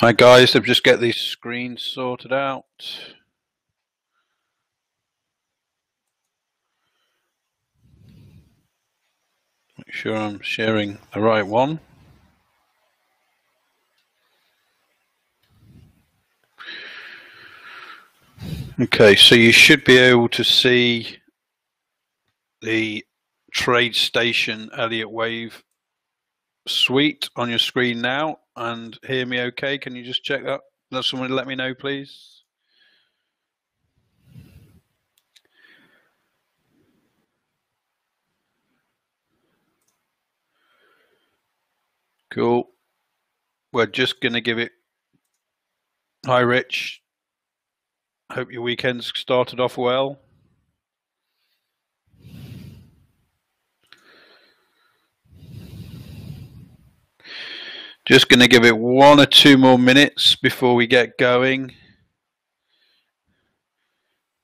Hi guys, I've just got these screens sorted out. Make sure I'm sharing the right one. Okay, so you should be able to see the TradeStation Elliott Wave suite on your screen now and hear me okay. Can you just check that? Let someone let me know, please. Cool. We're just going to give it... Hi, Rich. Hope your weekend's started off well. Just going to give it 1 or 2 more minutes before we get going,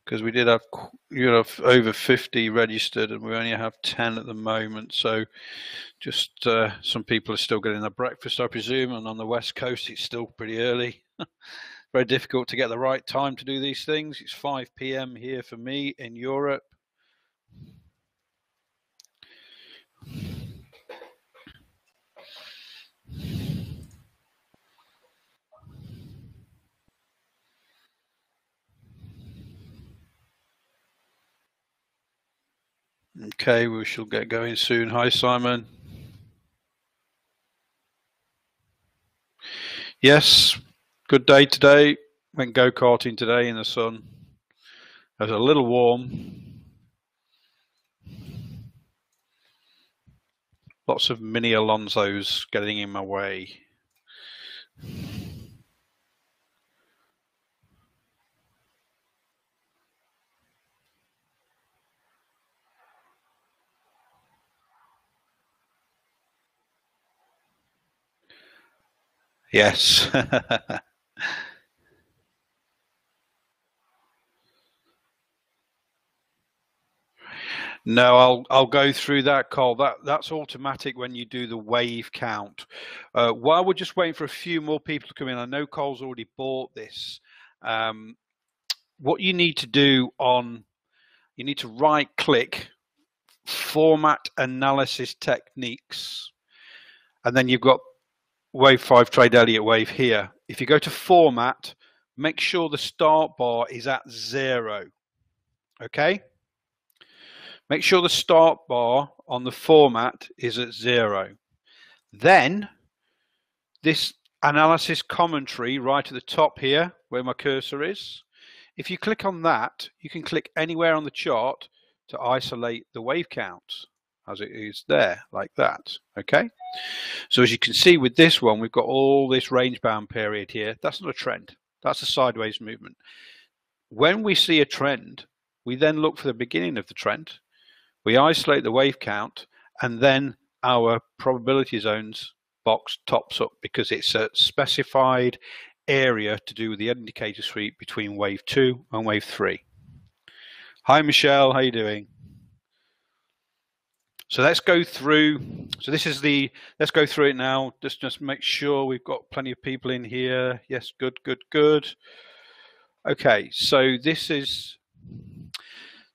because we did have, you know, over 50 registered and we only have 10 at the moment. So just some people are still getting their breakfast, I presume, and on the West Coast it's still pretty early. Very difficult to get the right time to do these things. It's 5 p.m. here for me in Europe. Okay, we shall get going soon. Hi, Simon. Yes. Good day today. Went go-karting today in the sun. It was a little warm. Lots of mini Alonsos getting in my way. Yes. No, I'll go through that, Cole. That's automatic when you do the wave count. While we're just waiting for a few more people to come in, I know Cole's already bought this. What you need to do on, you need to right-click, format analysis techniques, and then you've got Wave5 Trade Elliott Wave here. If you go to format, make sure the start bar is at 0. Okay? Make sure the start bar on the format is at 0. Then this analysis commentary right at the top here where my cursor is, if you click on that, you can click anywhere on the chart to isolate the wave count as it is there, like that. Okay, so as you can see with this one, we've got all this range bound period here. That's not a trend, that's a sideways movement. When we see a trend, we then look for the beginning of the trend, we isolate the wave count, and then our probability zones box tops up because it's a specified area to do with the indicator sweep between wave 2 and wave 3. Hi Michelle, how are you doing? So let's go through, so this is the, let's go through it now. Just make sure we've got plenty of people in here. Yes, good, good, good. Okay, so this is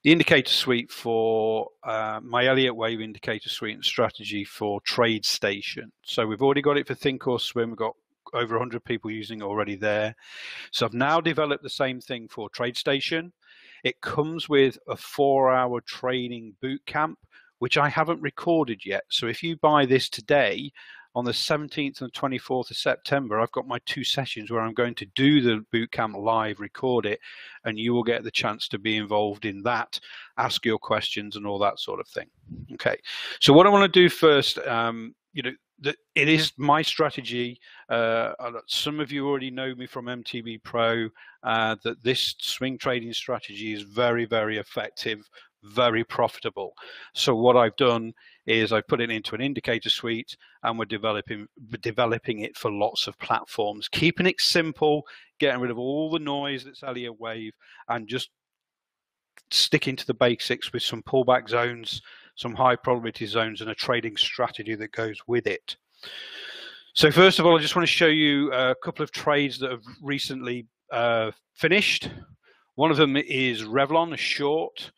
the indicator suite for my Elliott Wave indicator suite and strategy for TradeStation. So we've already got it for ThinkOrSwim. We've got over 100 people using it already there. So I've now developed the same thing for TradeStation. It comes with a 4-hour training boot camp, which I haven't recorded yet. So if you buy this today, on the 17th and 24th of September, I've got my 2 sessions where I'm going to do the bootcamp live, record it, and you will get the chance to be involved in that, ask your questions and all that sort of thing. Okay, so what I want to do first, you know, it is my strategy. Some of you already know me from MTB Pro, that this swing trading strategy is very, very effective, very profitable. So what I've done is I put it into an indicator suite and we're developing it for lots of platforms, keeping it simple, getting rid of all the noise that's Elliott Wave and just sticking to the basics with some pullback zones, some high probability zones and a trading strategy that goes with it. So first of all, I just want to show you a couple of trades that have recently finished. One of them is Revlon, a short.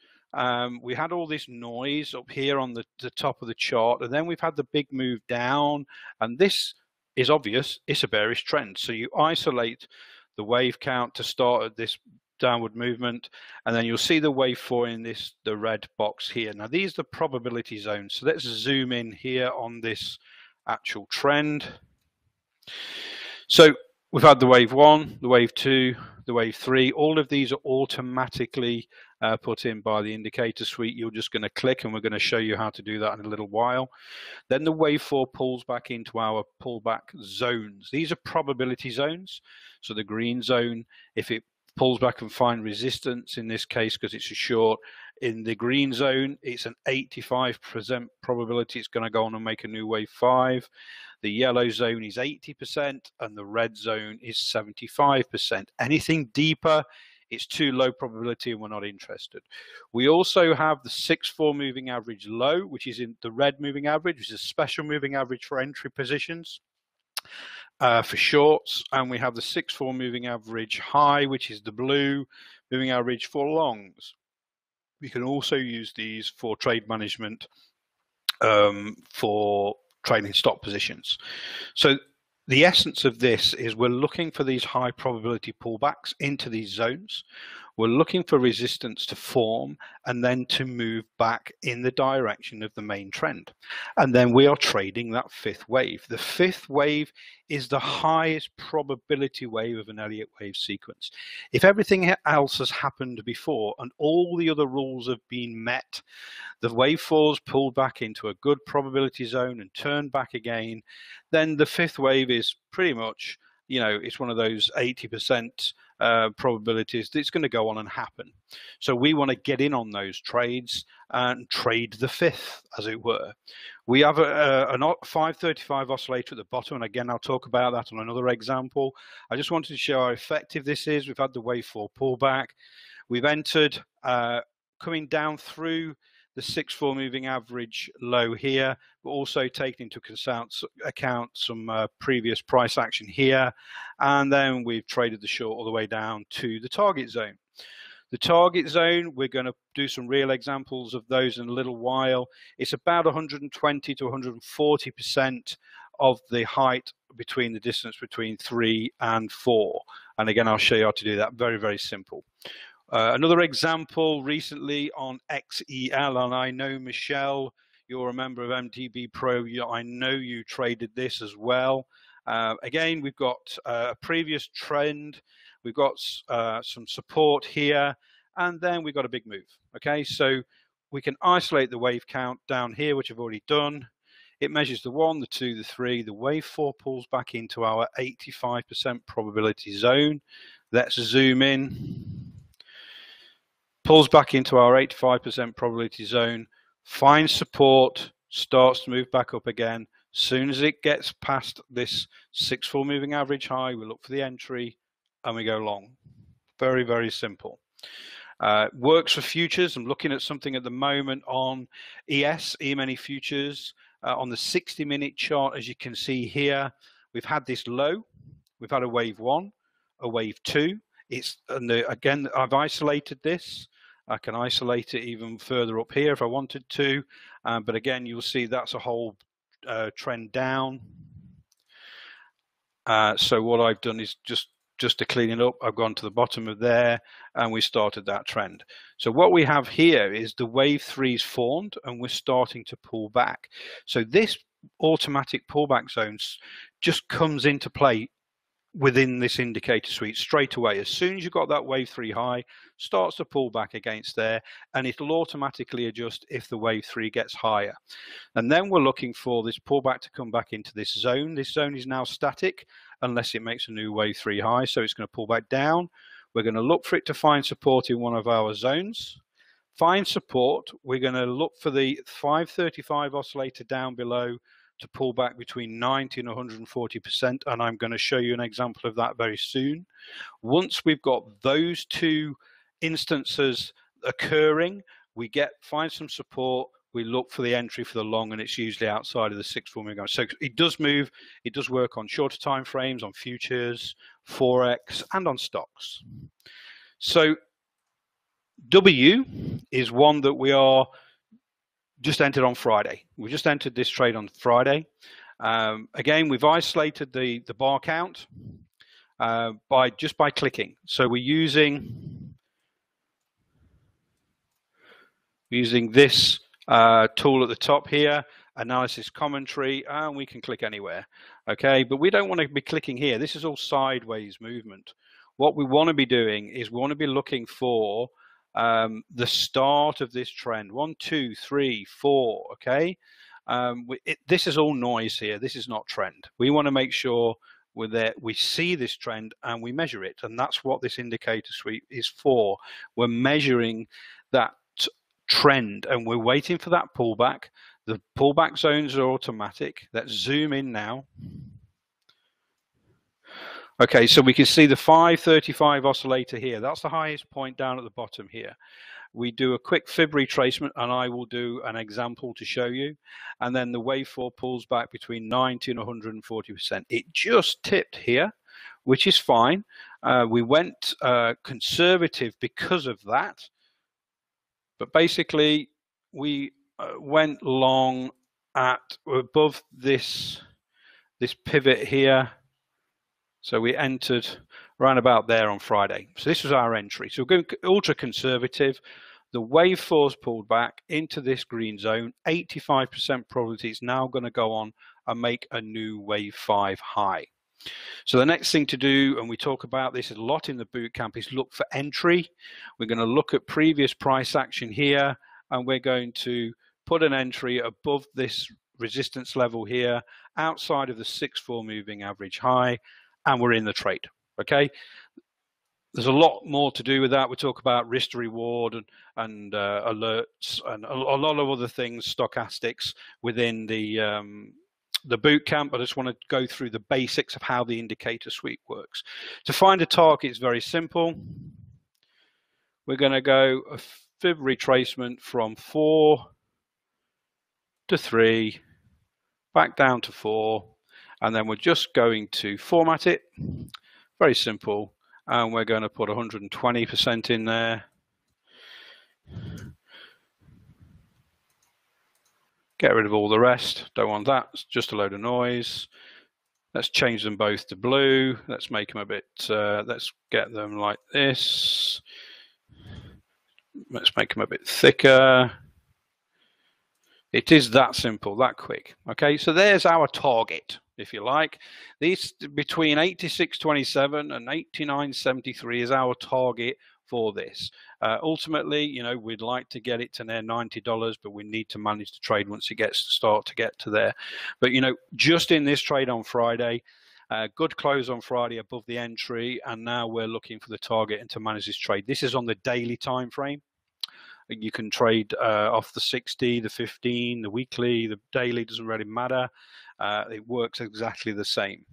We had all this noise up here on the top of the chart, and then we've had the big move down, and this is obvious, it's a bearish trend. So you isolate the wave count to start at this downward movement, and then you'll see the wave four in this, the red box here. Now these are the probability zones. So let's zoom in here on this actual trend. So we've had the wave one, the wave two, the wave three. All of these are automatically put in by the indicator suite. You're just going to click, and we're going to show you how to do that in a little while. Then the wave four pulls back into our pullback zones. These are probability zones. So the green zone, if it pulls back and find resistance, in this case because it's a short, in the green zone it's an 85% probability it's going to go on and make a new wave five. The yellow zone is 80% and the red zone is 75%. Anything deeper, it's too low probability and we're not interested. We also have the 6-4 moving average low, which is in the red moving average, which is a special moving average for entry positions for shorts, and we have the 6-4 moving average high, which is the blue moving average for longs. We can also use these for trade management for trading stock positions. So the essence of this is we're looking for these high probability pullbacks into these zones. We're looking for resistance to form and then to move back in the direction of the main trend. And then we are trading that fifth wave. The fifth wave is the highest probability wave of an Elliott wave sequence. If everything else has happened before and all the other rules have been met, the wave fours pulled back into a good probability zone and turned back again, then the fifth wave is pretty much, you know, it's one of those 80% probabilities that's going to go on and happen. So we want to get in on those trades and trade the fifth, as it were. We have a 535 oscillator at the bottom, and again I'll talk about that on another example. I just wanted to show how effective this is. We've had the wave four pullback, we've entered coming down through the 6-4 moving average low here, but also taking into account some previous price action here. And then we've traded the short all the way down to the target zone. The target zone, we're going to do some real examples of those in a little while. It's about 120 to 140% of the height between the distance between 3 and 4. And again, I'll show you how to do that. Very, very simple. Another example recently on XEL, and I know, Michelle, you're a member of MTB Pro. I know you traded this as well. Again, we've got a previous trend. We've got some support here, and then we've got a big move. Okay, so we can isolate the wave count down here, which I've already done. It measures the 1, the 2, the 3. The wave 4 pulls back into our 85% probability zone. Let's zoom in. Pulls back into our 85% probability zone, finds support, starts to move back up again. As soon as it gets past this 6-4 moving average high, we look for the entry and we go long. Very, very simple. Works for futures. I'm looking at something at the moment on ES, E-mini futures, on the 60-minute chart. As you can see here, we've had this low. We've had a wave one, a wave two. It's, and again, I've isolated this. I can isolate it even further up here if I wanted to, but again you'll see that's a whole trend down. So what I've done is just to clean it up, I've gone to the bottom of there and we started that trend. So what we have here is the wave three's formed and we're starting to pull back. So this automatic pullback zones just comes into play within this indicator suite straight away. As soon as you've got that wave three high, starts to pull back against there, and it'll automatically adjust if the wave three gets higher. And then we're looking for this pullback to come back into this zone. This zone is now static unless it makes a new wave three high, so it's going to pull back down. We're going to look for it to find support in one of our zones. Find support, we're going to look for the 535 oscillator down below to pull back between 90 and 140%, and I'm going to show you an example of that very soon. Once we've got those two instances occurring, we find some support, we look for the entry for the long, and it's usually outside of the 6 1 we're going. So it does move, it does work on shorter time frames, on futures, forex, and on stocks. So W is one that we are just entered on Friday. We just entered this trade on Friday. Again, we've isolated the bar count by clicking. So we're using this tool at the top here, analysis commentary, and we can click anywhere. Okay, but we don't want to be clicking here. This is all sideways movement. What we want to be doing is we want to be looking for the start of this trend. 1, 2, 3, 4. Okay, this is all noise here. This is not trend. We want to make sure we're there, we see this trend and we measure it, and that's what this indicator suite is for. We're measuring that trend and we're waiting for that pullback. The pullback zones are automatic. Let's zoom in now. Okay, so we can see the 535 oscillator here. That's the highest point down at the bottom here. We do a quick fib retracement, and I will do an example to show you. And then the wave 4 pulls back between 90 and 140%. It just tipped here, which is fine. We went conservative because of that. But basically, we went long at above this pivot here. So we entered around about there on Friday. So this was our entry. So we're going ultra conservative. The wave 4's pulled back into this green zone. 85% probability it's now going to go on and make a new wave 5 high. So the next thing to do, and we talk about this a lot in the boot camp, is look for entry. We're going to look at previous price action here, and we're going to put an entry above this resistance level here, outside of the 6 4 moving average high, and we're in the trade. Okay, there's a lot more to do with that. We talk about risk to reward and alerts and a lot of other things, stochastics, within the boot camp. I just want to go through the basics of how the indicator suite works. To find a target is very simple. We're going to go a fib retracement from 4 to 3, back down to 4, and then we're just going to format it. Very simple. And we're going to put 120% in there. Get rid of all the rest. Don't want that. It's just a load of noise. Let's change them both to blue. Let's make them a bit, let's get them like this. Let's make them a bit thicker. It is that simple, that quick. Okay, so there's our target, if you like. These between 86.27 and 89.73 is our target for this. Ultimately, you know, we'd like to get it to near $90, but we need to manage the trade once it gets to start to get to there. But, you know, just in this trade on Friday, good close on Friday above the entry, and now we're looking for the target and to manage this trade. This is on the daily time frame. You can trade off the 60, the 15, the weekly, the daily, doesn't really matter. It works exactly the same.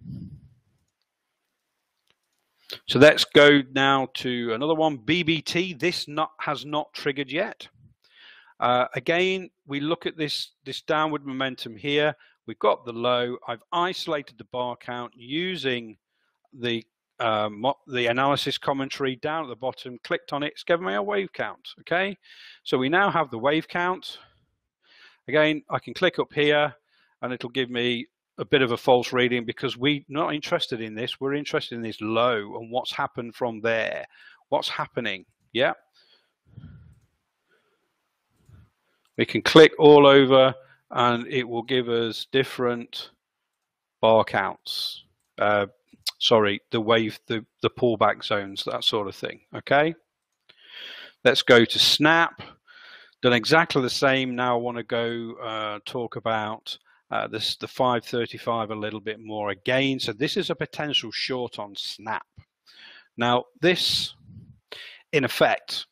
So let's go now to another one, BBT. This has not triggered yet. Again, we look at this downward momentum here. We've got the low. I've isolated the bar count using the analysis commentary down at the bottom. Clicked on it. It's given me a wave count. Okay, so we now have the wave count. Again, I can click up here, and it'll give me a bit of a false reading because we're not interested in this. We're interested in this low and what's happened from there. What's happening? Yeah. We can click all over and it will give us different bar counts. Sorry, the wave, the pullback zones, that sort of thing. Okay. Let's go to Snap. Done exactly the same. Now I want to go talk about the 535 a little bit more again. So this is a potential short on Snap. Now this, in effect,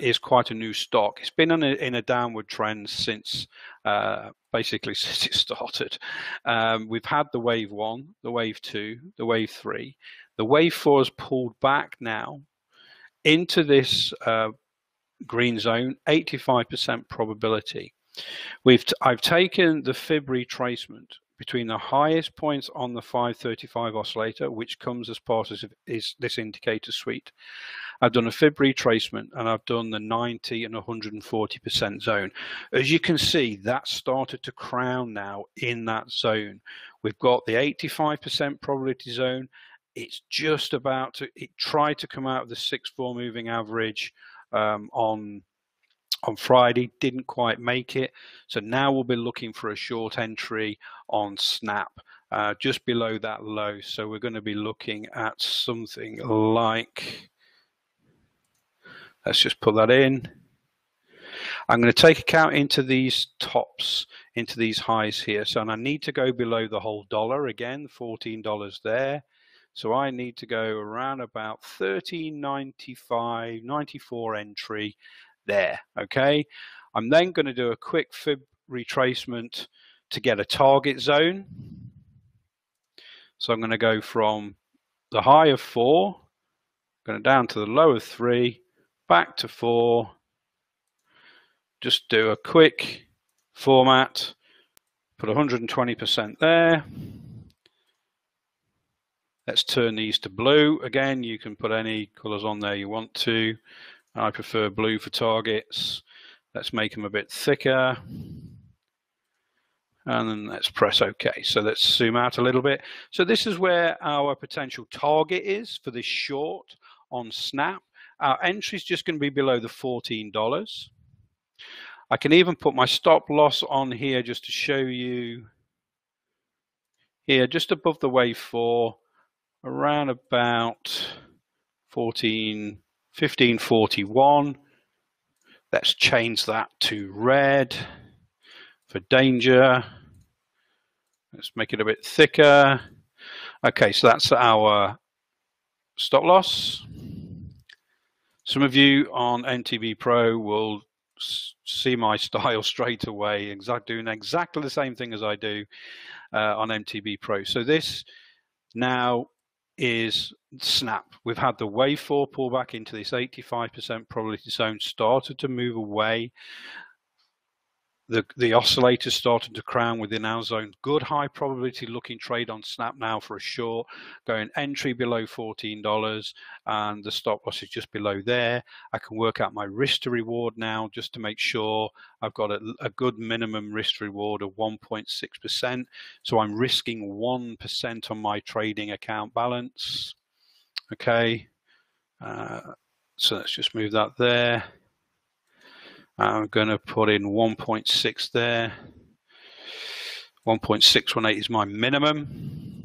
is quite a new stock. It's been in a downward trend since basically since it started. We've had the wave 1, the wave 2, the wave 3. The wave 4 has pulled back now into this green zone, 85% probability. I've taken the Fib retracement between the highest points on the 535 oscillator, which comes as part of this indicator suite. I've done a Fib retracement and I've done the 90 and 140% zone. As you can see, that's started to crown now in that zone. We've got the 85% probability zone. It's just about to, it tried to come out of the 6-4 moving average on Friday, didn't quite make it. So now we'll be looking for a short entry on Snap, just below that low. So we're going to be looking at something like, let's just put that in. I'm going to take account into these tops, into these highs here. So, and I need to go below the whole dollar again, $14 there. So I need to go around about 13.95, 94 entry there. Okay, I'm then going to do a quick Fib retracement to get a target zone. So I'm going to go from the high of 4, going down to the low of 3, back to 4. Just do a quick format, put 120% there. Let's turn these to blue. Again, you can put any colors on there you want to. I prefer blue for targets. Let's make them a bit thicker. And then let's press OK. So let's zoom out a little bit. So this is where our potential target is for this short on Snap. Our entry is just going to be below the $14. I can even put my stop loss on here just to show you. Here, just above the wave 4, around about 1541. Let's change that to red for danger. Let's make it a bit thicker. Okay, so that's our stop loss. Some of you on MTB Pro will see my style straight away, doing exactly the same thing as I do on MTB Pro. So this now is Snap. We've had the wave 4 pullback into this 85% probability zone, started to move away. The oscillator started to crown within our zone. Good high probability looking trade on Snap now for a short, going entry below $14 and the stop loss is just below there. I can work out my risk to reward now just to make sure I've got a good minimum risk reward of 1.6%. So I'm risking 1% on my trading account balance. Okay, so let's just move that there. I'm going to put in 1.6 there. 1.618 is my minimum.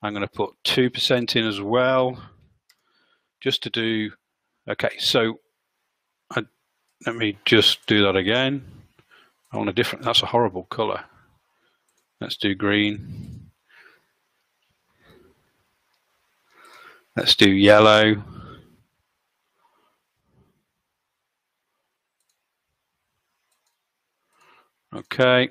I'm going to put 2% in as well, just to do. Okay, so let me just do that again. I want a different. That's a horrible color. Let's do green. Let's do yellow. Okay.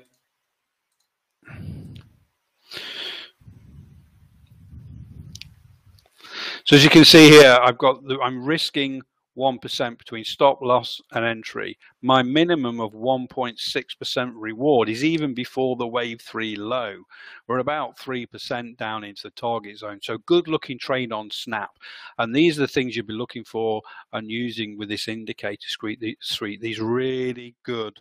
So as you can see here, I've got I'm risking 1% between stop loss and entry. My minimum of 1.6% reward is even before the wave 3 low. We're about 3% down into the target zone. So good looking trade on Snap. And these are the things you'll be looking for and using with this indicator suite. These really good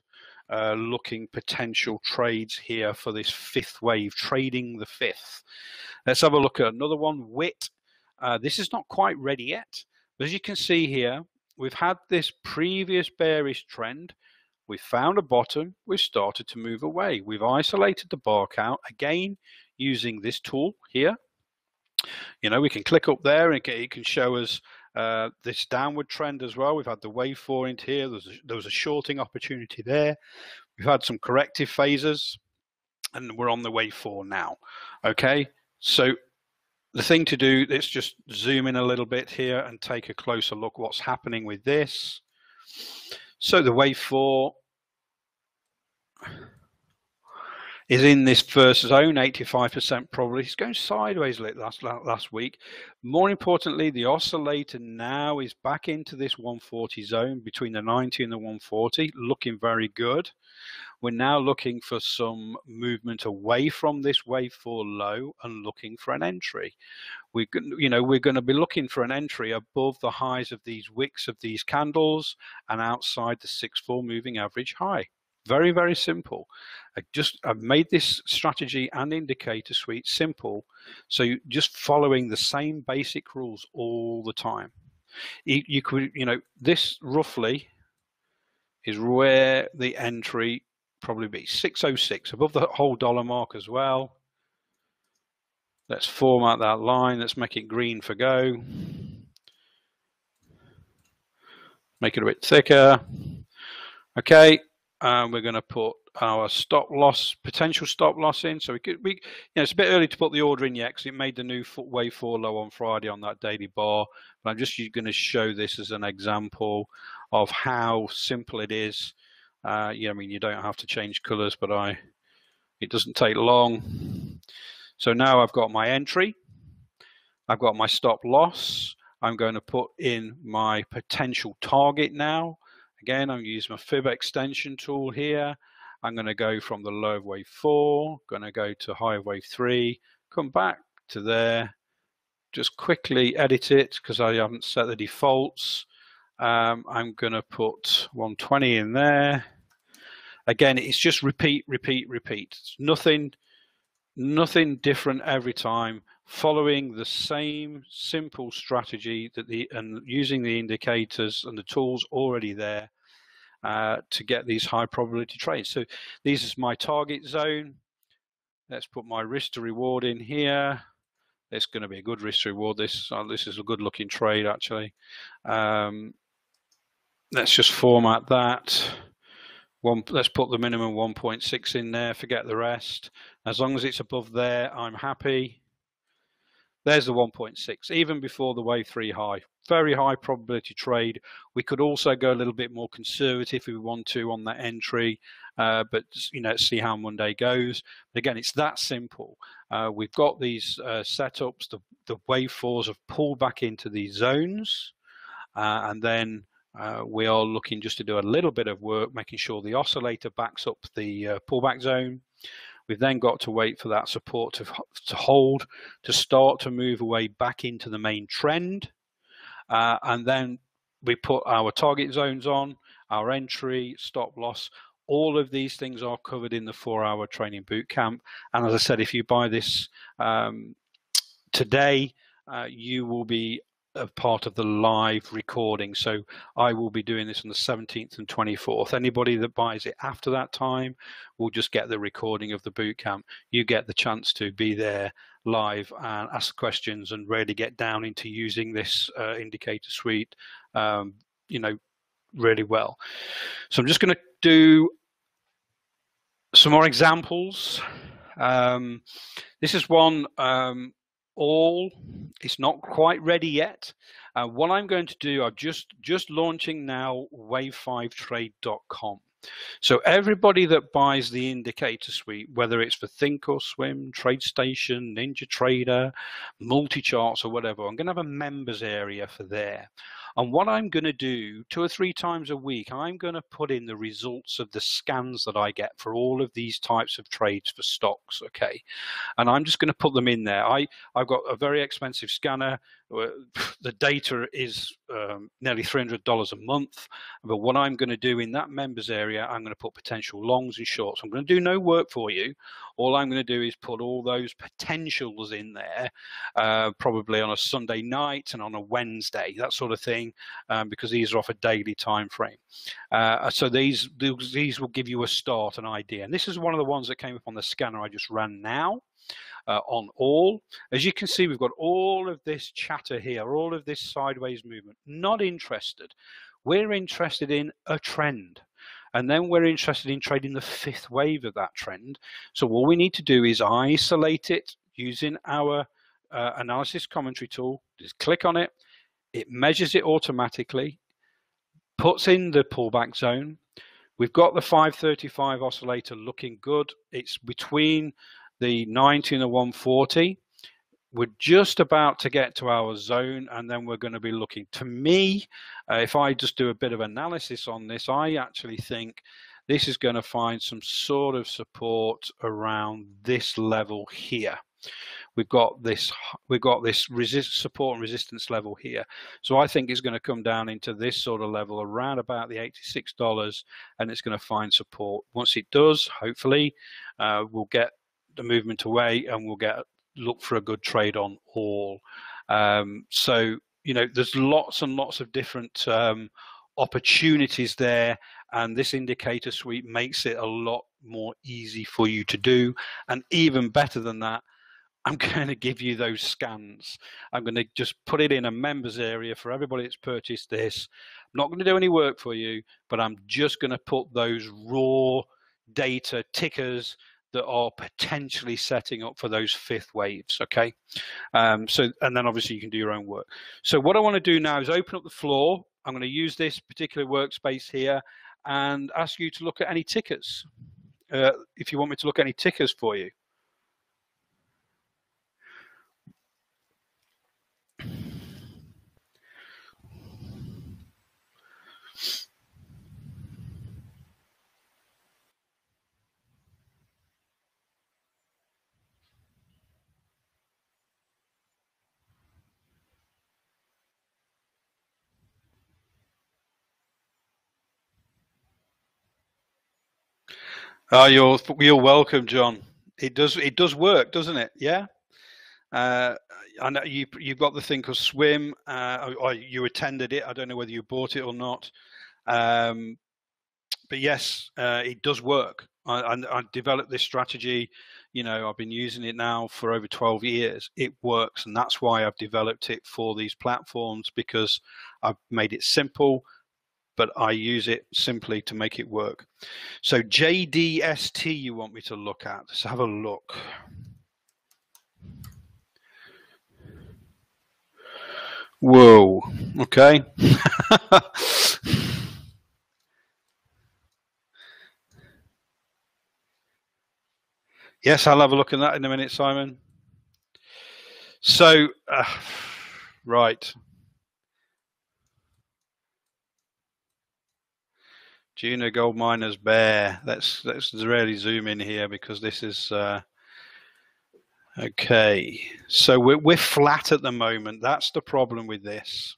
looking potential trades here for this fifth wave, trading the fifth. Let's have a look at another one, WIT. This is not quite ready yet. But as you can see here, we've had this previous bearish trend. We found a bottom. We've started to move away. We've isolated the bar count again using this tool here. You know, we can click up there and it can show us this downward trend as well. We've had the wave 4 into here. There was a shorting opportunity there. We've had some corrective phases and we're on the wave 4 now. Okay, so the thing to do, let's just zoom in a little bit here and take a closer look what's happening with this. So the wave 4, is in this first zone, 85% probability. It's going sideways last week. More importantly, the oscillator now is back into this 140 zone between the 90 and the 140, looking very good. We're now looking for some movement away from this wave 4 low and looking for an entry. We, you know, we're going to be looking for an entry above the highs of these wicks of these candles and outside the 6-4 moving average high. Very, very simple. I've made this strategy and indicator suite simple. So you're just following the same basic rules all the time. You could, you know, this roughly is where the entry probably be 606 above the whole dollar mark as well. Let's format that line. Let's make it green for go. Make it a bit thicker. Okay. We're going to put our stop loss, potential stop loss in. So we you know, it's a bit early to put the order in yet because it made the new wave 4 low on Friday on that daily bar. But I'm just going to show this as an example of how simple it is. Yeah, I mean, you don't have to change colors, but it doesn't take long. So now I've got my entry. I've got my stop loss. I'm going to put in my potential target now. Again, I'm going to use my Fib extension tool here. I'm going to go from the low of wave 4, going to go to high of wave 3, come back to there, just quickly edit it because I haven't set the defaults. I'm going to put 120 in there. Again, it's just repeat, repeat, repeat. It's nothing different every time. Following the same simple strategy that and using the indicators and the tools already there to get these high probability trades. So this is my target zone. Let's put my risk to reward in here. It's going to be a good risk to reward. This is a good looking trade actually. Let's just format that. Let's put the minimum 1.6 in there. Forget the rest. As long as it's above there, I'm happy. There's the 1.6, even before the wave 3 high. Very high probability trade. We could also go a little bit more conservative if we want to on that entry, but you know, see how Monday goes. But again, it's that simple. We've got these setups. The wave 4s have pulled back into these zones, and then we are looking just to do a little bit of work, making sure the oscillator backs up the pullback zone. We've then got to wait for that support to hold, to start to move away back into the main trend. And then we put our target zones on, our entry, stop loss. All of these things are covered in the 4-hour training boot camp. And as I said, if you buy this today, you will be a part of the live recording. So I will be doing this on the 17th and 24th. Anybody that buys it after that time will just get the recording of the boot camp. You get the chance to be there live and ask questions and really get down into using this indicator suite, you know, really well. So I'm just going to do some more examples. This is one. It's not quite ready yet. What I'm going to do, I'm just launching now Wave5Trade.com. So everybody that buys the indicator suite, whether it's for ThinkOrSwim, TradeStation, Ninja Trader, MultiCharts or whatever, I'm going to have a members area for there. And what I'm going to do 2 or 3 times a week, I'm going to put in the results of the scans that I get for all of these types of trades for stocks, okay? And I'm just going to put them in there. I've got a very expensive scanner. The data is nearly $300 a month. But what I'm going to do in that members area, I'm going to put potential longs and shorts. I'm going to do no work for you. All I'm going to do is put all those potentials in there, probably on a Sunday night and on a Wednesday, that sort of thing, because these are off a daily time frame. So these will give you a start, an idea. And this is one of the ones that came up on the scanner I just ran now. On all, as you can see, we've got all of this chatter here, all of this sideways movement. Not interested. We're interested in a trend, and then we're interested in trading the 5th wave of that trend. So all we need to do is isolate it using our analysis commentary tool. Just click on it. It measures it automatically, puts in the pullback zone, We've got the 535 oscillator looking good. It's between the 90 and the 140. We're just about to get to our zone, and then we're going to be looking. To me, if I just do a bit of analysis on this, I actually think this is going to find some sort of support around this level here. We've got this support and resistance level here. So I think it's going to come down into this sort of level around about the $86, and it's going to find support. Once it does, hopefully, we'll get the movement away and we'll look for a good trade on all. So, you know, there's lots and lots of different opportunities there, and this indicator suite makes it a lot more easy for you to do. And even better than that, I'm going to give you those scans. I'm going to just put it in a members area for everybody that's purchased this. I'm not going to do any work for you, but I'm just going to put those raw data tickers that are potentially setting up for those fifth waves, okay? And then obviously you can do your own work. So what I want to do now is open up the floor. I'm going to use this particular workspace here and ask you to look at any tickers, if you want me to look at any tickers for you. You're welcome, John. It does work, doesn't it? Yeah. I know you've got the ThinkOrSwim, or you attended it. I don't know whether you bought it or not. But yes, it does work. I developed this strategy. You know, I've been using it now for over 12 years. It works, and that's why I've developed it for these platforms, because I've made it simple. But I use it simply to make it work. So JDST you want me to look at. Let's have a look. Whoa, okay. Yes, I'll have a look at that in a minute, Simon. So, right. Juno Gold Miners Bear. Let's really zoom in here, because this is okay. So we're flat at the moment. That's the problem with this.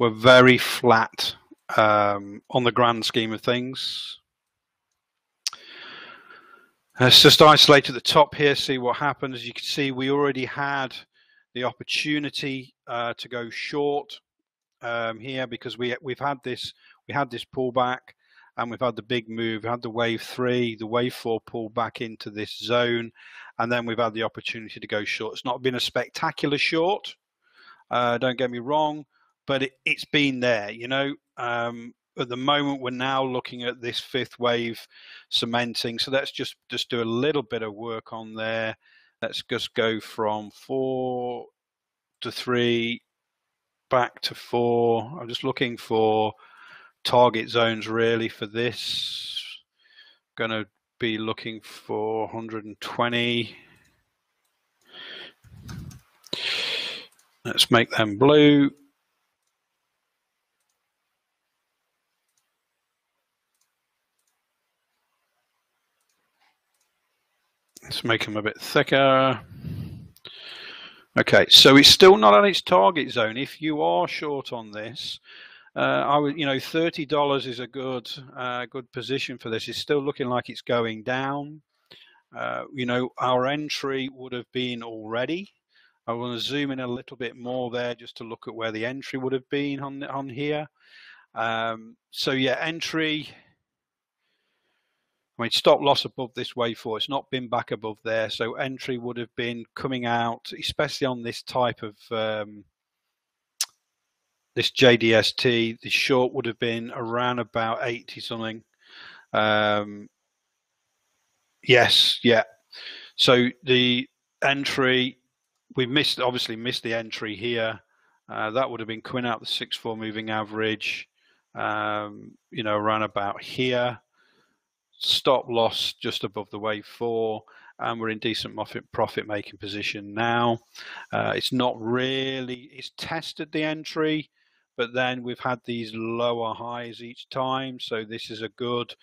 We're very flat on the grand scheme of things. Let's just isolate at the top here, see what happens. As you can see, we already had the opportunity to go short here, because we had this pullback, and we've had the big move. We had the wave 3, the wave 4 pull back into this zone, and then we've had the opportunity to go short. It's not been a spectacular short, don't get me wrong, but it's been there, you know. At the moment, we're now looking at this fifth wave cementing. So let's just do a little bit of work on there. Let's just go from 4 to 3, back to 4. I'm just looking for target zones really for this. Going to be looking for 120. Let's make them blue. Let's make them a bit thicker. Okay, so it's still not on its target zone. If you are short on this, I would, you know, $30 is a good position for this. It's still looking like it's going down. You know, our entry would have been already. I want to zoom in a little bit more there just to look at where the entry would have been on here. So yeah, entry. I mean, stop loss above this wave 4. It's not been back above there, so entry would have been coming out, especially on this type of. This JDST, the short would have been around about 80 something. Yes, yeah. So the entry, we obviously missed the entry here. That would have been coming out the 6-4 moving average. you know, around about here. Stop loss just above the wave 4, and we're in decent profit making position now. It's not really, it's tested the entry, but then we've had these lower highs each time. So this is a good,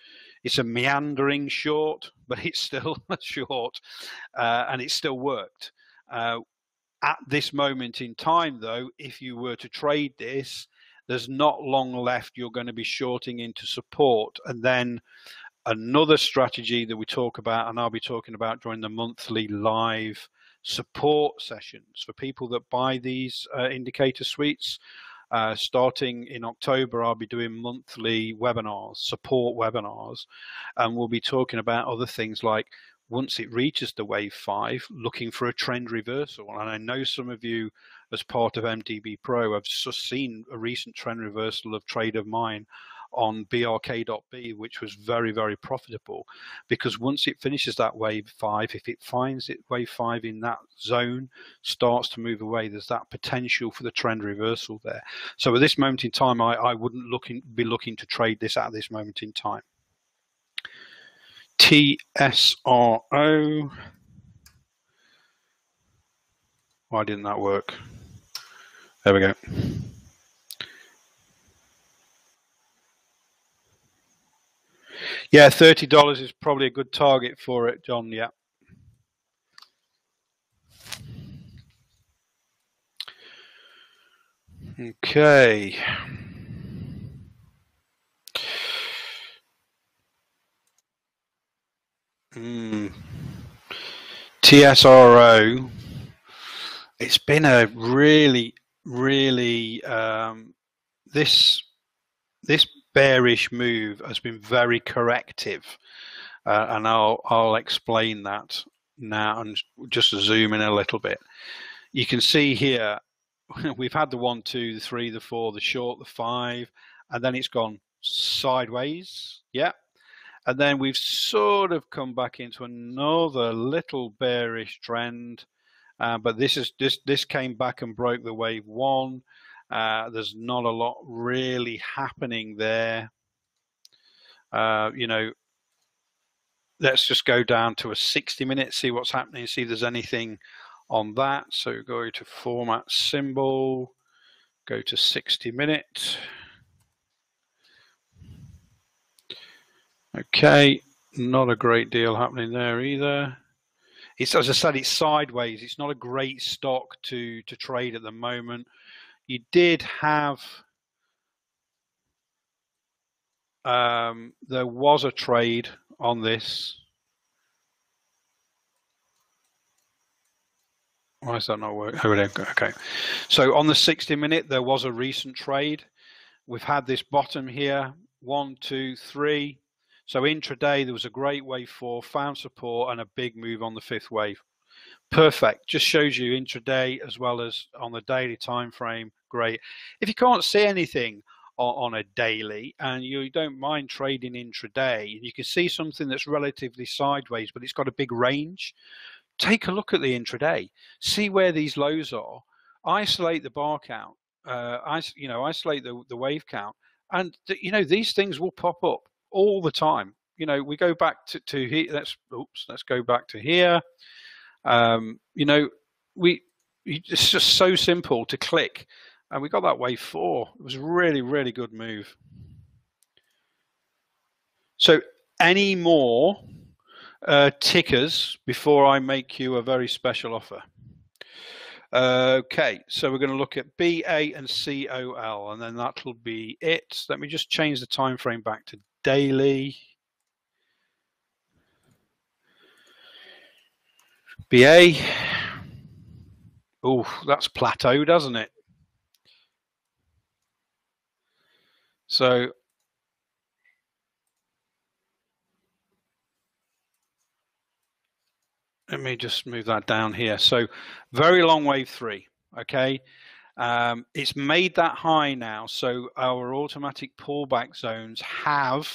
it's a meandering short, but it's still a short, and it still worked. At this moment in time though, if you were to trade this, there's not long left, you're going to be shorting into support. And then another strategy that we talk about, and I'll be talking about during the monthly live support sessions for people that buy these indicator suites, starting in October, I'll be doing monthly webinars, support webinars, and we'll be talking about other things like once it reaches the wave 5, looking for a trend reversal. And I know some of you, as part of MTB Pro, have just seen a recent trend reversal of trade of mine on BRK.B, which was very, very profitable, because once it finishes that wave 5, if it finds it wave 5 in that zone, starts to move away, there's that potential for the trend reversal there. So at this moment in time, I wouldn't be looking to trade this at this moment in time. TSRO. Why didn't that work? There we go. Yeah, $30 is probably a good target for it, John. Yeah. Okay. TSRO. It's been a really, really this bearish move has been very corrective, and I'll explain that now, and just to zoom in a little bit. You can see here we've had the 1, 2, the 3, the 4, the short, the 5, and then it's gone sideways, yeah, and then we've sort of come back into another little bearish trend, but this came back and broke the wave 1. There's not a lot really happening there. You know, let's just go down to a 60-minute, see what's happening, see if there's anything on that. So go to format symbol, go to 60-minute. Okay, not a great deal happening there either. It's, as I said, it's sideways. It's not a great stock to trade at the moment. You did have, there was a trade on this. Why is that not working? Oh, okay. So on the 60-minute, there was a recent trade. We've had this bottom here, 1, 2, 3. So intraday, there was a great wave 4, found support, and a big move on the 5th wave. Perfect. Just shows you intraday as well as on the daily time frame. Great. If you can't see anything on a daily and you don't mind trading intraday, you can see something that's relatively sideways, but it's got a big range. Take a look at the intraday. See where these lows are. Isolate the bar count. You know, isolate the wave count, and you know these things will pop up all the time. You know, we go back to here. Let's go back to here. You know, it's just so simple to click, and we got that wave 4. It was a really, really good move. So any more tickers before I make you a very special offer? Okay, so we're going to look at BA and COL, and then that'll be it. Let me just change the time frame back to daily. BA, oh, that's plateaued, doesn't it? So, let me just move that down here. So, very long wave 3, okay? It's made that high now, so our automatic pullback zones have,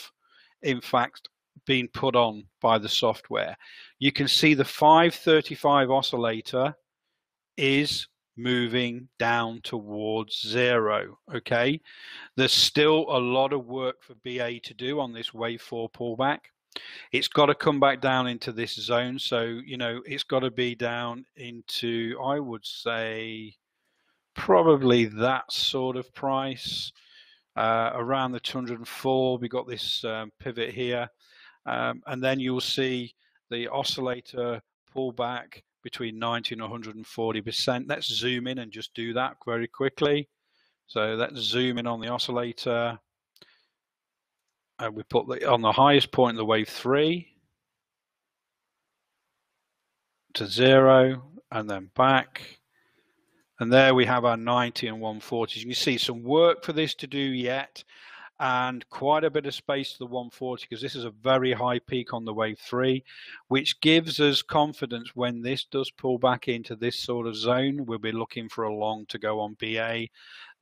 in fact, being put on by the software. You can see the 535 oscillator is moving down towards zero. Okay, there's still a lot of work for BA to do on this wave 4 pullback. It's got to come back down into this zone, so you know it's got to be down into, I would say, probably that sort of price, around the 204. We got this pivot here, and then you'll see the oscillator pullback between 90 and 140%. Let's zoom in and just do that very quickly. So let's zoom in on the oscillator. And we put the, on the highest point of the wave 3 to 0 and then back. And there we have our 90 and 140s. You can see some work for this to do yet, and quite a bit of space to the 140, because this is a very high peak on the wave 3, which gives us confidence when this does pull back into this sort of zone. We'll be looking for a long to go on BA.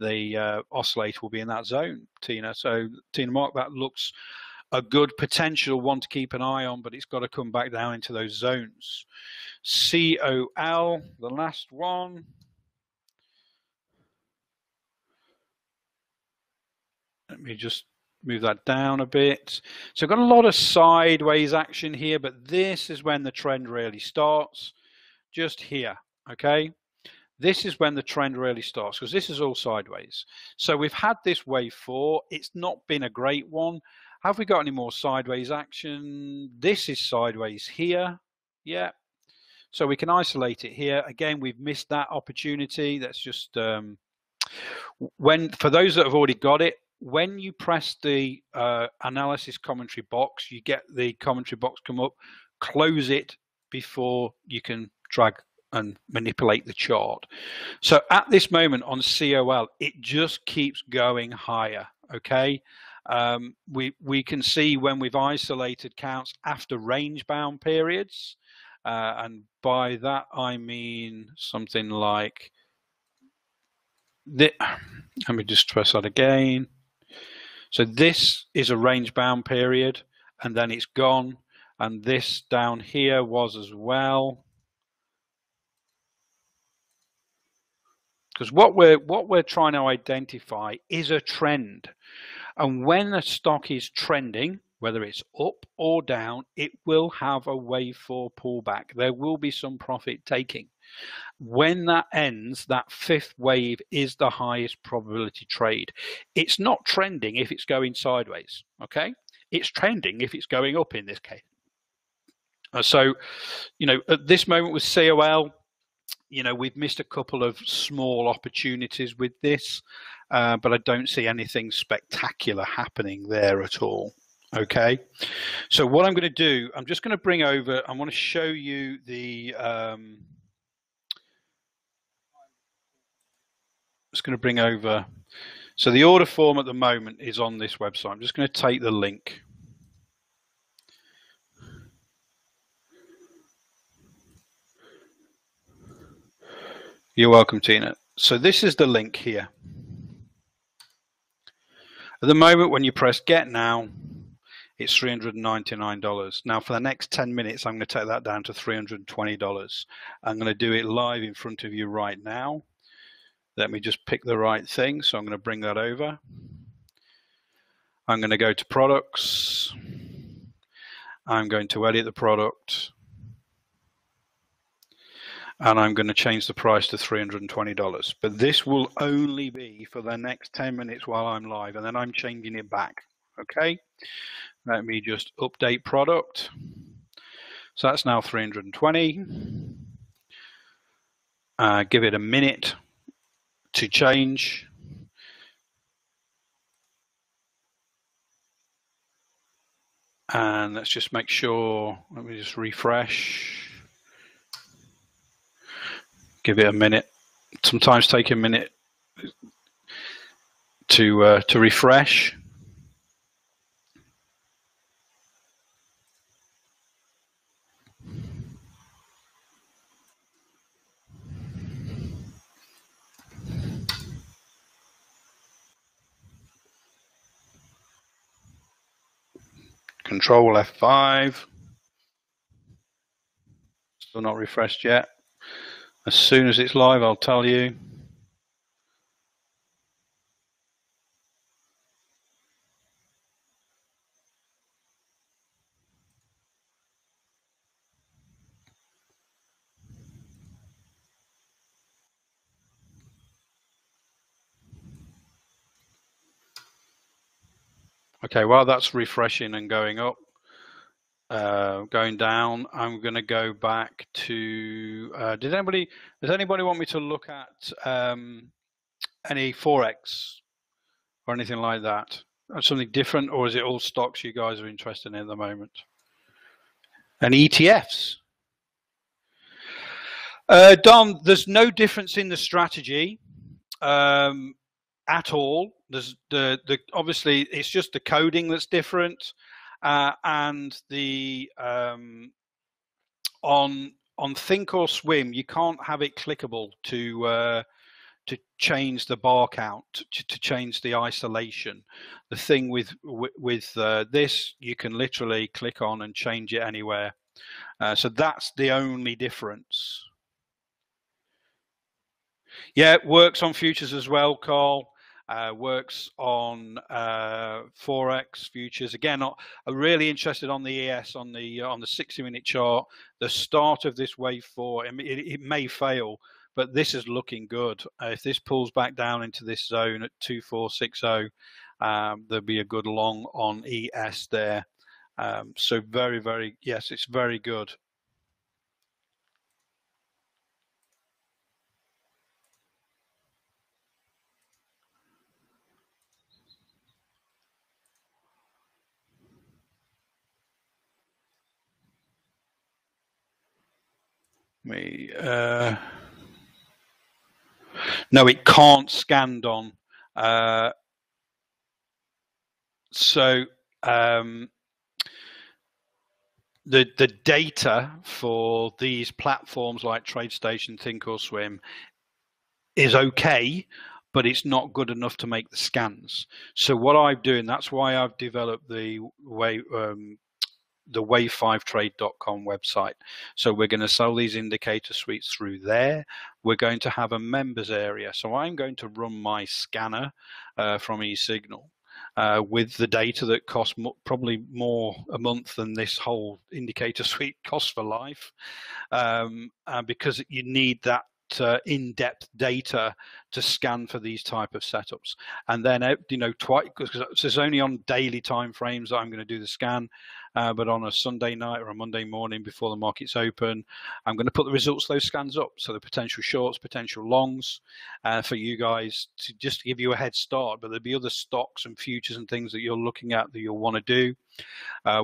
The oscillator will be in that zone, Tina. So, Tina, mark that looks a good potential one to keep an eye on, but it's got to come back down into those zones. COL, the last one. Let me just move that down a bit. So I've got a lot of sideways action here, but this is when the trend really starts, just here, okay? This is when the trend really starts, because this is all sideways. So we've had this wave 4. It's not been a great one. Have we got any more sideways action? This is sideways here, yeah. So we can isolate it here. Again, we've missed that opportunity. That's just, for those that have already got it, when you press the analysis commentary box, you get the commentary box come up. Close it before you can drag and manipulate the chart. So at this moment on COL, it just keeps going higher, okay? We can see when we've isolated counts after range-bound periods, and by that I mean something like this. Let me just press that again. So this is a range-bound period, and then it's gone, and this down here was as well. Because what we're trying to identify is a trend, and when a stock is trending, whether it's up or down, it will have a wave 4 pullback. There will be some profit taking. When that ends, that fifth wave is the highest probability trade. It's not trending if it's going sideways, okay? It's trending if it's going up in this case. So, you know, at this moment with COL, you know, we've missed a couple of small opportunities with this, but I don't see anything spectacular happening there at all. Okay, so what I'm going to do, I'm just going to bring over, I want to show you the, it's going to bring over, so the order form at the moment is on this website. I'm just going to take the link. You're welcome, Tina. So this is the link here. At the moment when you press get now, it's $399. Now for the next 10 minutes, I'm going to take that down to $320. I'm going to do it live in front of you right now. Let me just pick the right thing. So I'm going to bring that over. I'm going to go to products. I'm going to edit the product. And I'm going to change the price to $320. But this will only be for the next 10 minutes while I'm live, and then I'm changing it back. Okay, let me just update product. So that's now 320. Give it a minute to change. And let's just make sure, let me just refresh. Give it a minute. Sometimes take a minute to refresh. Control F5, still not refreshed yet. As soon as it's live, I'll tell you. Okay, well, that's refreshing and going up, going down. I'm going to go back to, does anybody want me to look at any Forex or anything like that? Or something different, or is it all stocks you guys are interested in at the moment? And ETFs. Dom, there's no difference in the strategy at all. There's obviously it's just the coding that's different, and the on ThinkOrSwim you can't have it clickable to change the bar count, to change the isolation. The thing with this, you can literally click on and change it anywhere. So that's the only difference. Yeah, it works on futures as well, Carl. Works on Forex futures. Again, I'm really interested on the ES, on the 60-minute chart. The start of this wave 4, it may fail, but this is looking good. If this pulls back down into this zone at 2460, there'll be a good long on ES there. So very, very, yes, it's very good. No, it can't scan on. The data for these platforms like TradeStation, ThinkOrSwim is okay, but it's not good enough to make the scans. So what I'm doing, that's why I've developed the Wave5Trade.com website. So we're going to sell these indicator suites through there. We're going to have a members area. So I'm going to run my scanner from eSignal with the data that costs probably more a month than this whole indicator suite costs for life, because you need that in-depth data to scan for these type of setups. And then, you know, twice, because it's only on daily time frames that I'm going to do the scan, but on a Sunday night or a Monday morning before the market's open, I'm going to put the results of those scans up. So the potential shorts, potential longs, for you guys, to just give you a head start. But there'll be other stocks and futures and things that you're looking at that you'll want to do.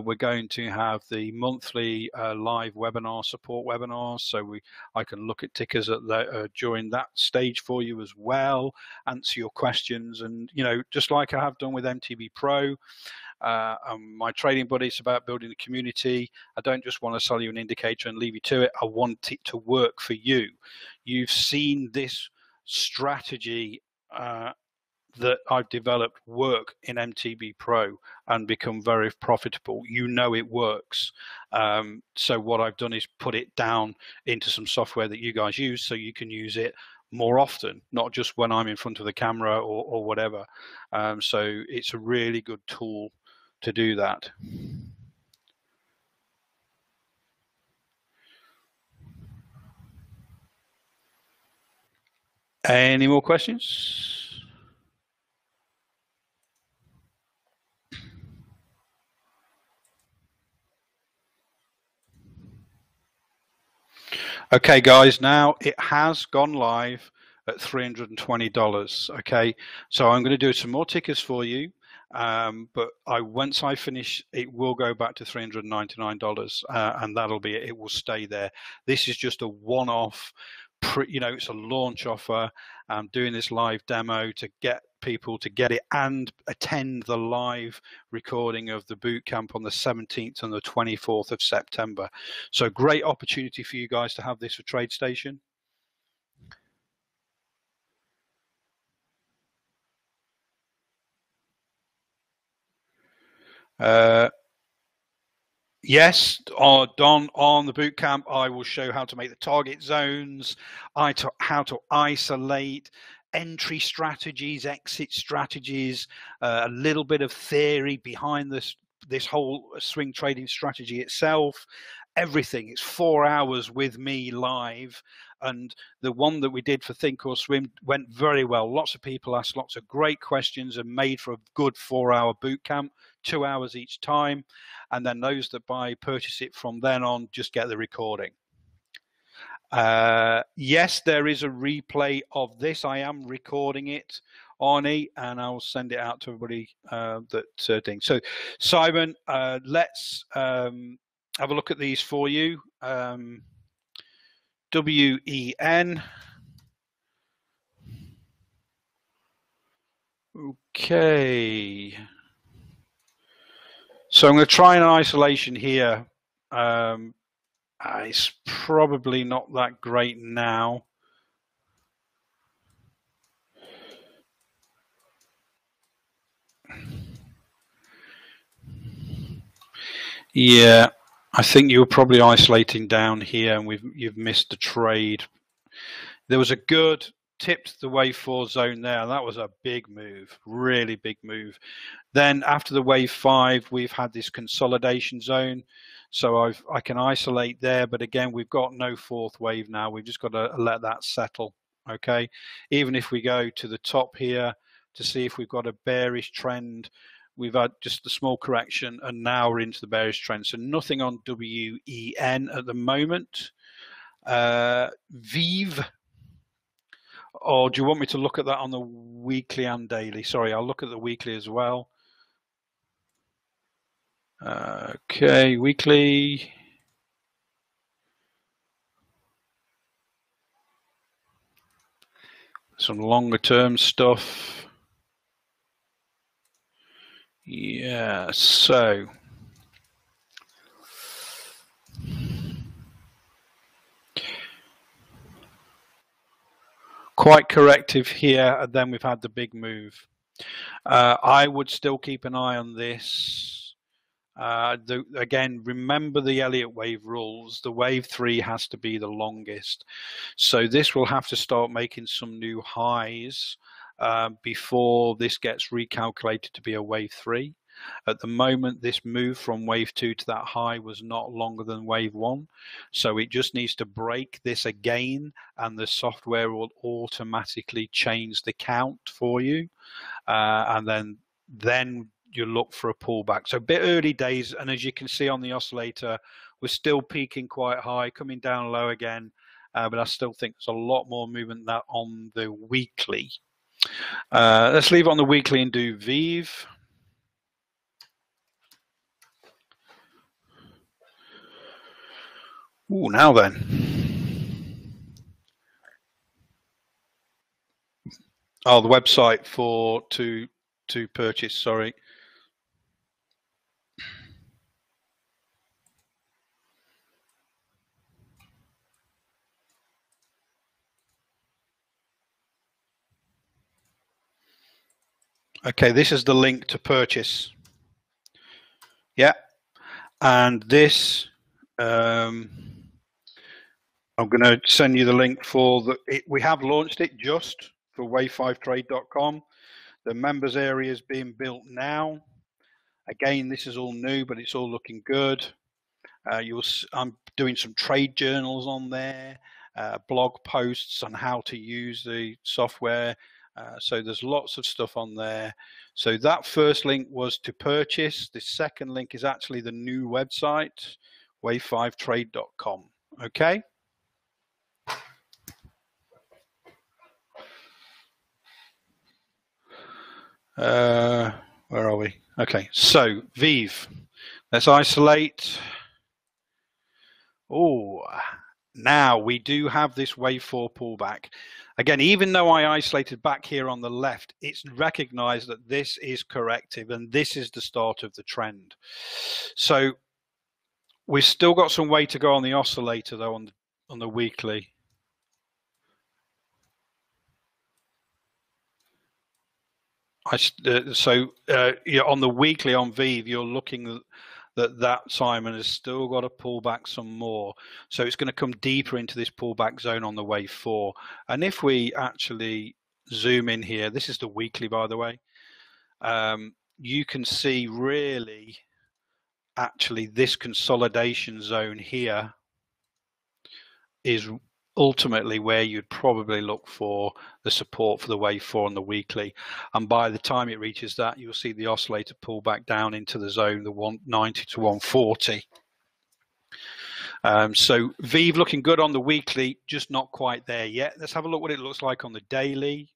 We're going to have the monthly live webinar, support webinars, so I can look at tickers at the, during that stage for you as well, answer your questions, and, you know, just like I have done with MTB Pro and my trading buddy. It's about building a community. I don't just want to sell you an indicator and leave you to it. I want it to work for you. You've seen this strategy that I've developed work in MTB Pro and become very profitable. You know it works. So what I've done is put it down into some software that you guys use, so you can use it more often, not just when I'm in front of the camera or whatever. So it's a really good tool to do that. Any more questions? Okay, guys, now it has gone live at $320. Okay, so I'm going to do some more tickers for you, but once I finish, it will go back to $399, and that'll be it. It will stay there. This is just a one-off, you know, it's a launch offer. I'm doing this live demo to get people to get it and attend the live recording of the boot camp on the 17th and the 24th of September. So great opportunity for you guys to have this for TradeStation. Yes, Don, on the bootcamp, I will show how to make the target zones, how to isolate, entry strategies, exit strategies, a little bit of theory behind this whole swing trading strategy itself. Everything. It's 4 hours with me live, and the one that we did for ThinkOrSwim went very well. Lots of people asked lots of great questions and made for a good 4-hour boot camp, 2 hours each time, and then those that buy purchase it from then on just get the recording. Yes, there is a replay of this. I am recording it, Arnie, and I'll send it out to everybody that dings. So Simon, let's have a look at these for you. WEN. Okay. So I'm going to try an isolation here. It's probably not that great now. Yeah. I think you were probably isolating down here, and you've missed the trade. There was a good tipped the wave 4 zone there. That was a big move, really big move. Then after the wave 5, we've had this consolidation zone. So I can isolate there, but again, we've got no fourth wave now. We've just got to let that settle, okay? Even if we go to the top here to see if we've got a bearish trend, we've had just the small correction, and now we're into the bearish trend. So nothing on WEN at the moment. Vive. Or do you want me to look at that on the weekly and daily? Sorry, I'll look at the weekly as well. Okay, weekly. Some longer term stuff. Yeah, so quite corrective here, and then we've had the big move. I would still keep an eye on this. Again, remember the Elliott wave rules. The wave 3 has to be the longest. So this will have to start making some new highs before this gets recalculated to be a wave 3. At the moment, this move from wave 2 to that high was not longer than wave 1, so it just needs to break this again, and the software will automatically change the count for you, and then you look for a pullback. So a bit early days, and as you can see on the oscillator, we're still peaking quite high, coming down low again, but I still think there's a lot more movement than that on the weekly. Let's leave on the weekly and do Vive. Ooh, now then. Oh, the website for to purchase, sorry. Okay, this is the link to purchase. Yeah, and this, I'm going to send you the link for the. We have launched it just for Wave5Trade.com. The members area is being built now. Again, this is all new, but it's all looking good. I'm doing some trade journals on there, blog posts on how to use the software. So there's lots of stuff on there. So that first link was to purchase. The second link is actually the new website, Wave5Trade.com. Okay. Where are we? Okay. So Vive. Let's isolate. Oh. Now we do have this wave 4 pullback. Again, even though I isolated back here on the left, it's recognized that this is corrective and this is the start of the trend. So we've still got some way to go on the oscillator though, on the weekly. So yeah, on the weekly on Vive, you're looking that Simon has still got to pull back some more. So it's going to come deeper into this pullback zone on the wave 4. And if we actually zoom in here, this is the weekly, by the way, you can see really actually this consolidation zone here is ultimately where you'd probably look for the support for the wave 4 on the weekly. And by the time it reaches that, you'll see the oscillator pull back down into the zone, the 190 to 140. So Vive looking good on the weekly, just not quite there yet. Let's have a look what it looks like on the daily.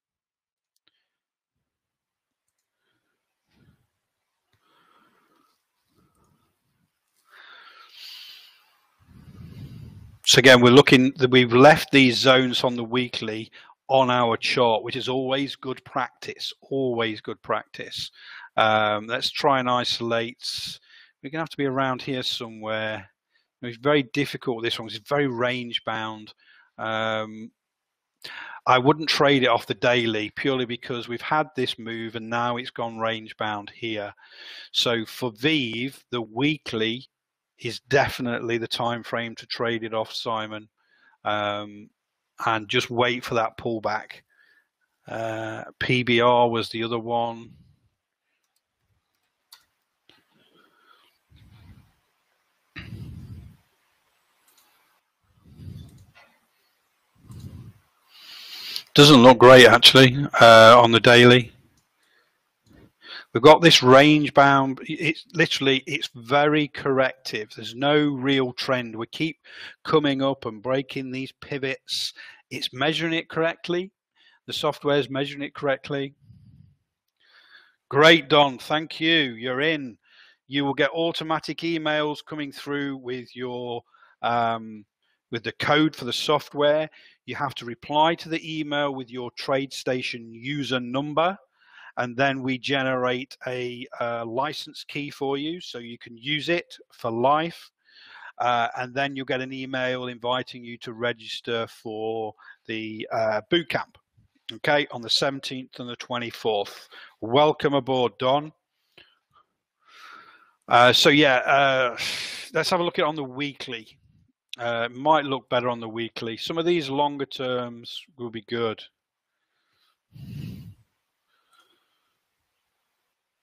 So again, we're looking that we've left these zones on the weekly on our chart, which is always good practice, always good practice. Let's try and isolate. We're gonna have to be around here somewhere. It's very difficult, this one, because it's very range bound. I wouldn't trade it off the daily purely because we've had this move and now it's gone range bound here. So for Vive, the weekly is definitely the time frame to trade it off, Simon, and just wait for that pullback. PBR was the other one. Doesn't look great actually on the daily. We've got this range bound. It's literally, it's very corrective. There's no real trend. We keep coming up and breaking these pivots. It's measuring it correctly. The software's measuring it correctly. Great, Don. Thank you. You're in. You will get automatic emails coming through with your with the code for the software. You have to reply to the email with your TradeStation user number. And then we generate a license key for you so you can use it for life. And then you'll get an email inviting you to register for the bootcamp, okay, on the 17th and the 24th. Welcome aboard, Don. So, yeah, let's have a look at it on the weekly. It might look better on the weekly. Some of these longer terms will be good.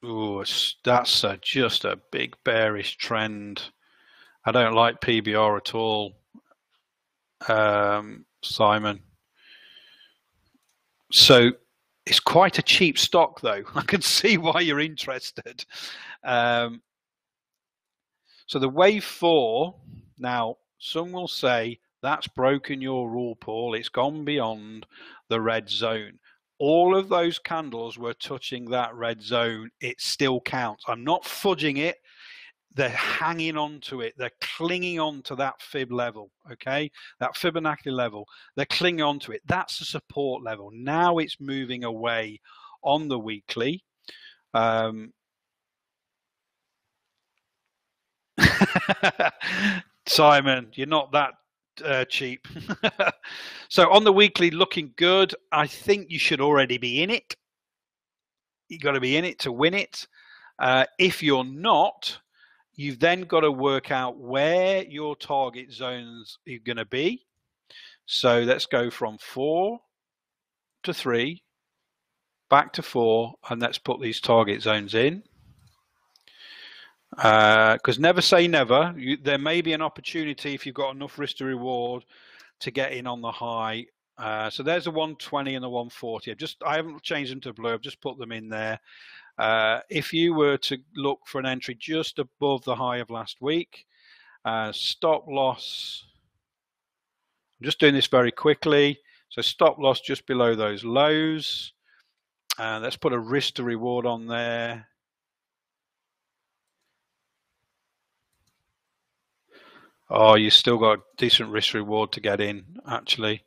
Oh, that's just a big bearish trend. I don't like PBR at all, Simon. So it's quite a cheap stock, though. I can see why you're interested. So the wave 4, now some will say that's broken your rule, Paul. It's gone beyond the red zone. All of those candles were touching that red zone. It still counts. I'm not fudging it. They're hanging on to it. They're clinging on to that fib level, okay? That Fibonacci level. They're clinging on to it. That's the support level. Now it's moving away on the weekly. Simon, you're not that cheap. So on the weekly, looking good. I think you should already be in it. You got to be in it to win it. If you're not, you've then got to work out where your target zones are going to be. So let's go from 4 to 3 back to 4, and let's put these target zones in. Because never say never. There may be an opportunity if you've got enough risk to reward to get in on the high. So there's the 120 and the 140. I haven't changed them to blue. I've just put them in there. If you were to look for an entry just above the high of last week, stop loss. I'm just doing this very quickly. So stop loss just below those lows. Let's put a risk to reward on there. Oh, you still got a decent risk reward to get in, actually.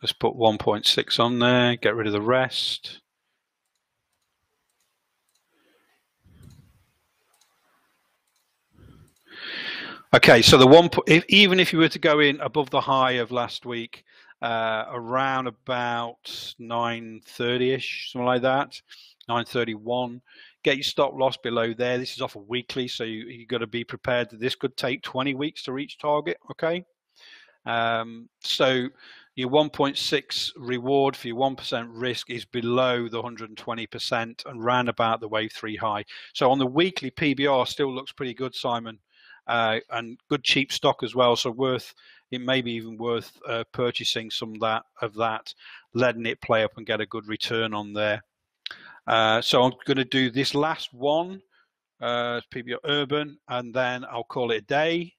Let's put 1.6 on there, get rid of the rest. Okay, so the even if you were to go in above the high of last week, around about 930-ish, something like that, 931, Get your stop loss below there. This is off a weekly, so you've got to be prepared that this could take 20 weeks to reach target, okay? So your 1.6 reward for your 1% risk is below the 120% and round about the wave 3 high. So on the weekly, PBR still looks pretty good, Simon, and good cheap stock as well. So worth, it may be even worth purchasing some of that, letting it play up and get a good return on there. So I'm going to do this last one, PBR Urban, and then I'll call it a day.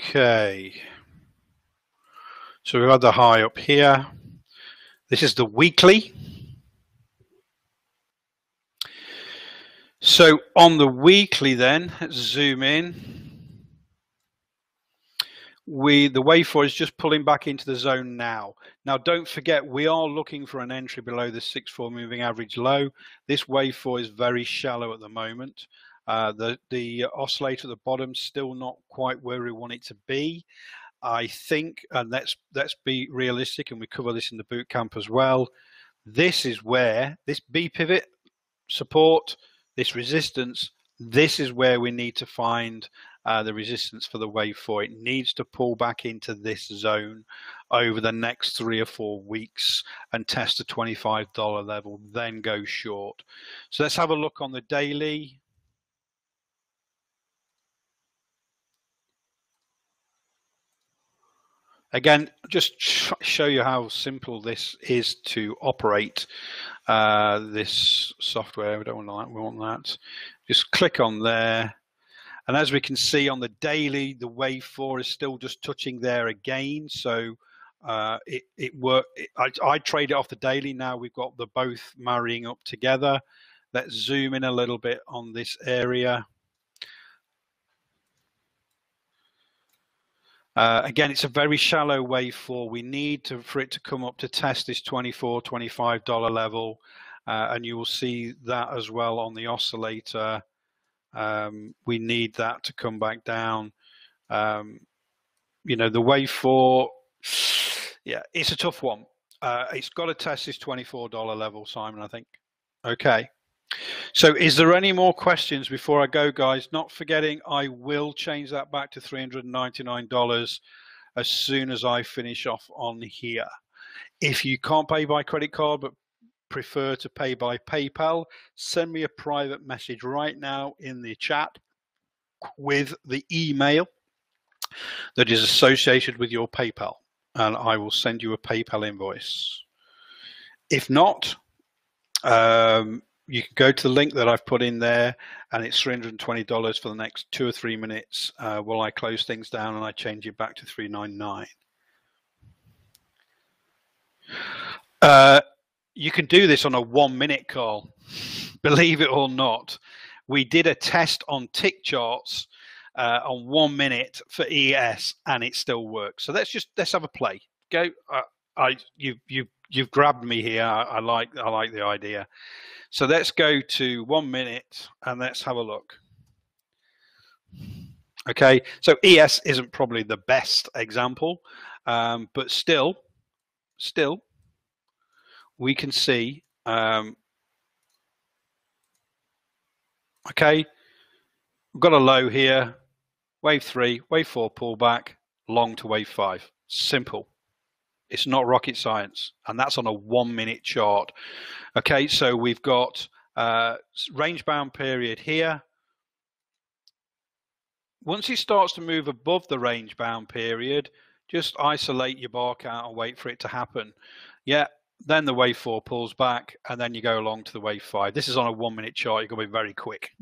Okay, so we've got the high up here. This is the weekly. So on the weekly then, let's zoom in. The wave 4 is just pulling back into the zone now. Now don't forget, we are looking for an entry below the 6-4 moving average low. This wave 4 is very shallow at the moment. The oscillator at the bottom still not quite where we want it to be, I think, and let's be realistic, and we cover this in the boot camp as well. This is where this B pivot support, this resistance, this is where we need to find the resistance for the wave 4. It needs to pull back into this zone over the next 3 or 4 weeks and test the $25 level, then go short. So let's have a look on the daily. Again, just show you how simple this is to operate, this software. We don't want that, we want that. Just click on there. And as we can see on the daily, the wave 4 is still just touching there again. So I trade it off the daily. Now we've got the both marrying up together. Let's zoom in a little bit on this area. Again, it's a very shallow wave 4. We need for it to come up to test this $24, $25 level, and you will see that as well on the oscillator. We need that to come back down. You know, the wave 4, yeah, it's a tough one. It's got to test this $24 level, Simon, I think. Okay. So is there any more questions before I go, guys? Not forgetting, I will change that back to $399 as soon as I finish off on here. If you can't pay by credit card but prefer to pay by PayPal, send me a private message right now in the chat with the email that is associated with your PayPal, and I will send you a PayPal invoice. If not, you can go to the link that I've put in there, and it's $320 for the next 2 or 3 minutes while I close things down and I change it back to $399. You can do this on a 1-minute call, believe it or not. We did a test on tick charts on 1 minute for ES, and it still works. So let's have a play. Go. You've grabbed me here. I like the idea. So let's go to 1 minute and let's have a look. Okay, so ES isn't probably the best example, but still, we can see. Okay, we've got a low here, wave 3, wave 4 pullback, long to wave 5. Simple. It's not rocket science, and that's on a 1-minute chart. Okay, so we've got range-bound period here. Once it starts to move above the range-bound period, just isolate your bar count and wait for it to happen. Yeah, then the wave 4 pulls back, and then you go along to the wave 5. This is on a 1-minute chart. You've got to be very quick.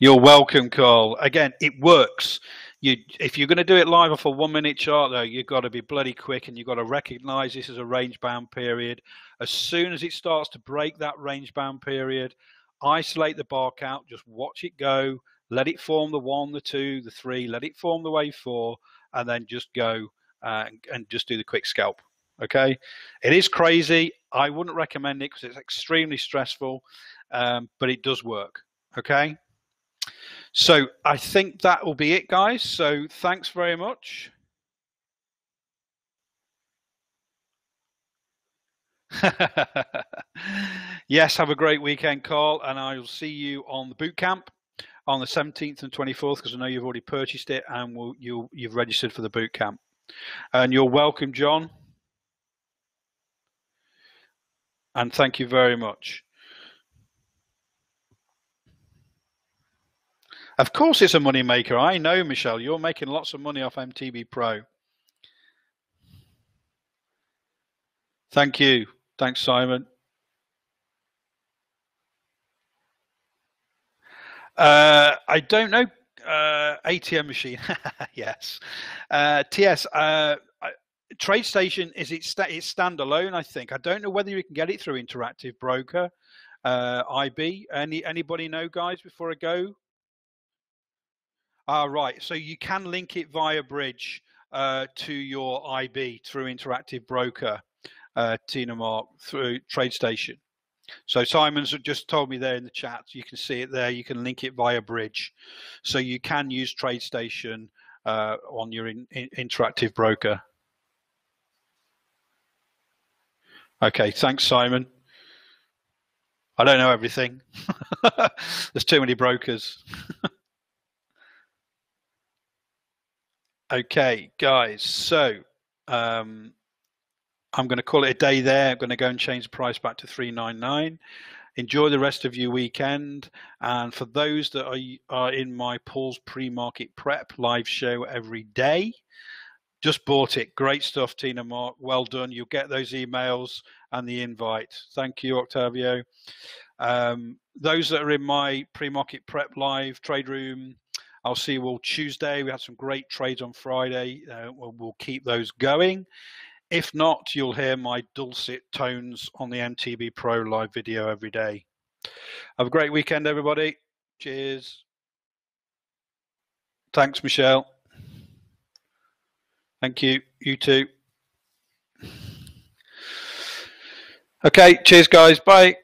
You're welcome, Carl. Again, it works. If you're going to do it live off a 1-minute chart, though, you've got to be bloody quick, and you've got to recognize this is a range-bound period. As soon as it starts to break that range-bound period, isolate the bar count, just watch it go, let it form the 1, the 2, the 3, let it form the wave 4, and then just go and just do the quick scalp. Okay, it is crazy. I wouldn't recommend it because it's extremely stressful. but it does work. Okay. So I think that will be it, guys. So thanks very much. Yes, have a great weekend, Carl, and I'll see you on the boot camp on the 17th and 24th, because I know you've already purchased it and you've registered for the boot camp. And you're welcome, John. And thank you very much. Of course it's a money maker. I know, Michelle, you're making lots of money off MTB Pro. Thank you. Thanks, Simon. I don't know. ATM machine. Yes. TS. TradeStation is it's standalone, I think. I don't know whether you can get it through Interactive Broker, IB. Anybody know, guys, before I go? Ah, right. So you can link it via Bridge to your IB through Interactive Broker. Tina Mark through TradeStation. So Simon's just told me there in the chat, you can see it there, you can link it via Bridge. So you can use TradeStation on your Interactive Broker. Okay, thanks, Simon. I don't know everything. There's too many brokers. Okay, guys, so I'm going to call it a day there. I'm going to go and change the price back to 399. Enjoy the rest of your weekend. And for those that are in my Paul's pre-market prep live show every day, just bought it. Great stuff, Tina Mark. Well done. You'll get those emails and the invite. Thank you, Octavio. Those that are in my pre-market prep live trade room, I'll see you all Tuesday. We had some great trades on Friday. We'll keep those going. If not, you'll hear my dulcet tones on the MTB Pro live video every day. Have a great weekend, everybody. Cheers. Thanks, Michelle. Thank you. You too. Okay, cheers, guys. Bye.